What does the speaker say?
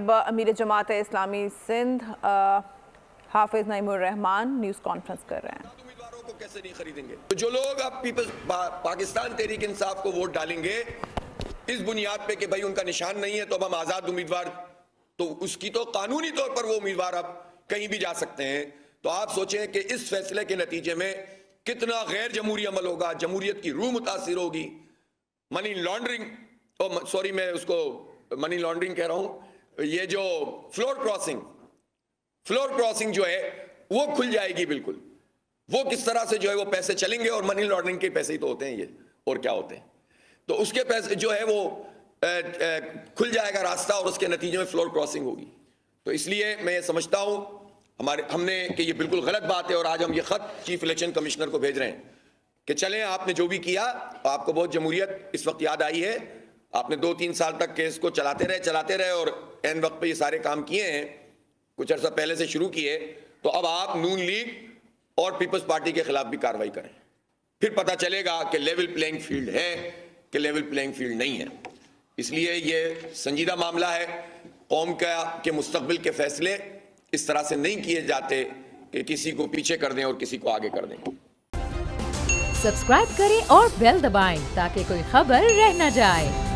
अमीर Jamaat Islami Sindh Hafiz Naeemur Rahman news conference कर रहे हैं। उम्मीदवारों को कैसे नहीं खरीदेंगे? तो जो लोग अब पीपल्स पाकिस्तान तहरीक इंसाफ को वोट डालेंगे इस बुनियाद पे कि भाई उनका निशान नहीं है तो अब हम आज़ाद उम्मीदवार, तो उसकी तो कानूनी तौर पर वो उम्मीदवार अब कहीं भी जा सकते हैं। तो आप सोचें कि इस फैसले के नतीजे में कितना गैर जमहूरी अमल होगा, जमहूरियत की रूह मुतासर होगी। मनी लॉन्ड्रिंग, सॉरी मैं उसको मनी लॉन्ड्रिंग कह रहा हूँ, ये जो फ्लोर क्रॉसिंग जो है वो खुल जाएगी बिल्कुल। वो किस तरह से जो है वो पैसे चलेंगे, और मनी लॉन्ड्रिंग के पैसे ही तो होते हैं ये, और क्या होते हैं। तो उसके पैसे जो है वो खुल जाएगा रास्ता, और उसके नतीजे में फ्लोर क्रॉसिंग होगी। तो इसलिए मैं ये समझता हूँ हमने कि ये बिल्कुल गलत बात है, और आज हम ये खत चीफ इलेक्शन कमिश्नर को भेज रहे हैं कि चलें आपने जो भी किया, आपको बहुत जमहूरियत इस वक्त याद आई है। आपने 2-3 साल तक केस को चलाते रहे और एन वक्त पे ये सारे काम किए हैं, कुछ अर्सा पहले से शुरू किए। तो अब आप नून लीग और पीपल्स पार्टी के खिलाफ भी कार्रवाई करें, फिर पता चलेगा कि लेवल प्लेइंग फील्ड है कि लेवल प्लेइंग फील्ड नहीं है। इसलिए ये संजीदा मामला है, कौम के मुस्तकबिल के फैसले इस तरह से नहीं किए जाते कि किसी को पीछे कर दें और किसी को आगे कर दें। सब्सक्राइब करें और बेल दबाएं ताकि कोई खबर रह न जाए।